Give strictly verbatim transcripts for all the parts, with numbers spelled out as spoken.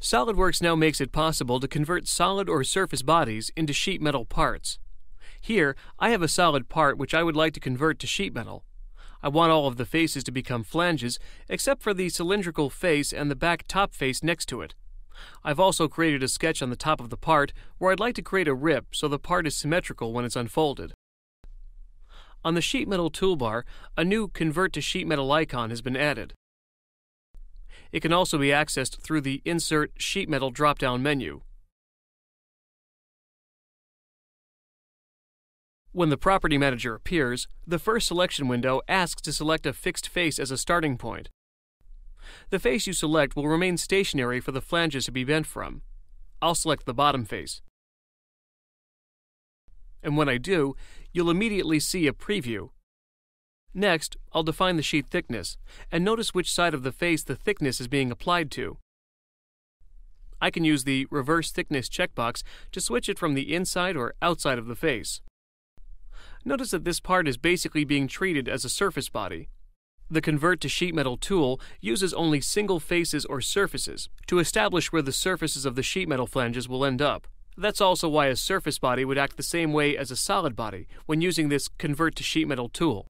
SolidWorks now makes it possible to convert solid or surface bodies into sheet metal parts. Here, I have a solid part which I would like to convert to sheet metal. I want all of the faces to become flanges, except for the cylindrical face and the back top face next to it. I've also created a sketch on the top of the part where I'd like to create a rip so the part is symmetrical when it's unfolded. On the sheet metal toolbar, a new Convert to Sheet Metal icon has been added. It can also be accessed through the Insert Sheet Metal drop-down menu. When the Property Manager appears, the first selection window asks to select a fixed face as a starting point. The face you select will remain stationary for the flanges to be bent from. I'll select the bottom face. And when I do, you'll immediately see a preview. Next, I'll define the sheet thickness, and notice which side of the face the thickness is being applied to. I can use the Reverse Thickness checkbox to switch it from the inside or outside of the face. Notice that this part is basically being treated as a surface body. The Convert to Sheet Metal tool uses only single faces or surfaces to establish where the surfaces of the sheet metal flanges will end up. That's also why a surface body would act the same way as a solid body when using this Convert to Sheet Metal tool.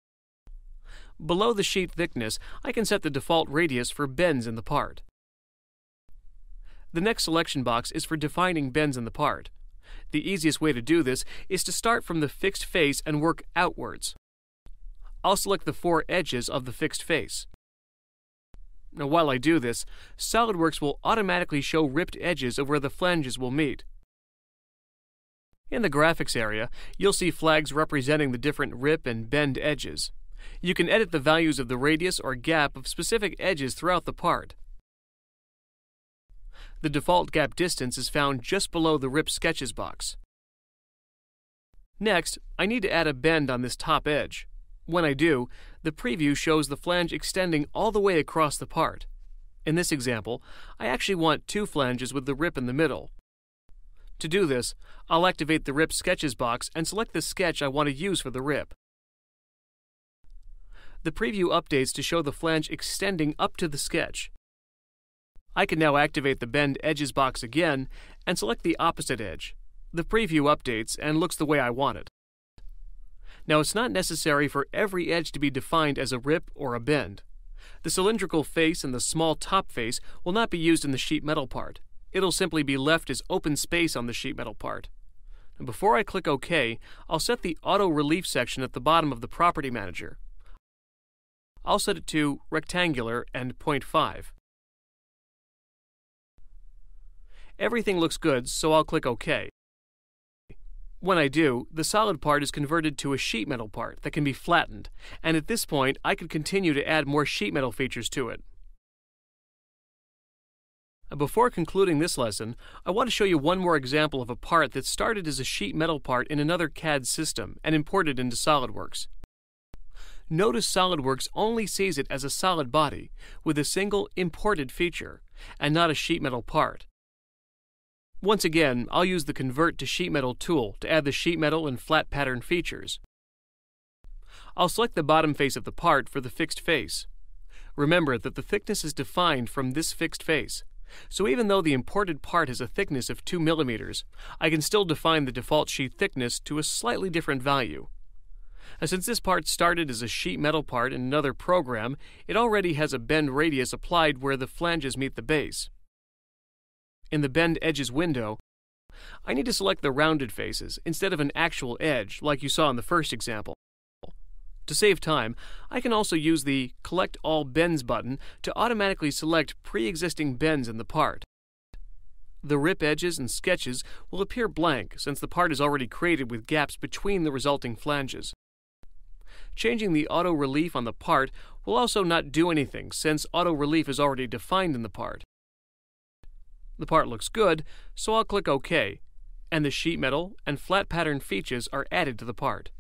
Below the sheet thickness, I can set the default radius for bends in the part. The next selection box is for defining bends in the part. The easiest way to do this is to start from the fixed face and work outwards. I'll select the four edges of the fixed face. Now, while I do this, SolidWorks will automatically show ripped edges of where the flanges will meet. In the graphics area, you'll see flags representing the different rip and bend edges. You can edit the values of the radius or gap of specific edges throughout the part. The default gap distance is found just below the Rip Sketches box. Next, I need to add a bend on this top edge. When I do, the preview shows the flange extending all the way across the part. In this example, I actually want two flanges with the rip in the middle. To do this, I'll activate the Rip Sketches box and select the sketch I want to use for the rip. The preview updates to show the flange extending up to the sketch. I can now activate the Bend Edges box again and select the opposite edge. The preview updates and looks the way I want it. Now, it's not necessary for every edge to be defined as a rip or a bend. The cylindrical face and the small top face will not be used in the sheet metal part. It'll simply be left as open space on the sheet metal part. And before I click OK, I'll set the Auto Relief section at the bottom of the Property Manager. I'll set it to Rectangular and zero point five. Everything looks good, so I'll click OK. When I do, the solid part is converted to a sheet metal part that can be flattened, and at this point, I could continue to add more sheet metal features to it. Before concluding this lesson, I want to show you one more example of a part that started as a sheet metal part in another C A D system and imported into SolidWorks. Notice SolidWorks only sees it as a solid body with a single imported feature, and not a sheet metal part. Once again, I'll use the Convert to Sheet Metal tool to add the sheet metal and flat pattern features. I'll select the bottom face of the part for the fixed face. Remember that the thickness is defined from this fixed face, so even though the imported part has a thickness of two millimeters, I can still define the default sheet thickness to a slightly different value. Now, since this part started as a sheet metal part in another program, it already has a bend radius applied where the flanges meet the base. In the Bend Edges window, I need to select the rounded faces instead of an actual edge like you saw in the first example. To save time, I can also use the Collect All Bends button to automatically select pre-existing bends in the part. The rip edges and sketches will appear blank since the part is already created with gaps between the resulting flanges. Changing the Auto Relief on the part will also not do anything since Auto Relief is already defined in the part. The part looks good, so I'll click OK, and the sheet metal and flat pattern features are added to the part.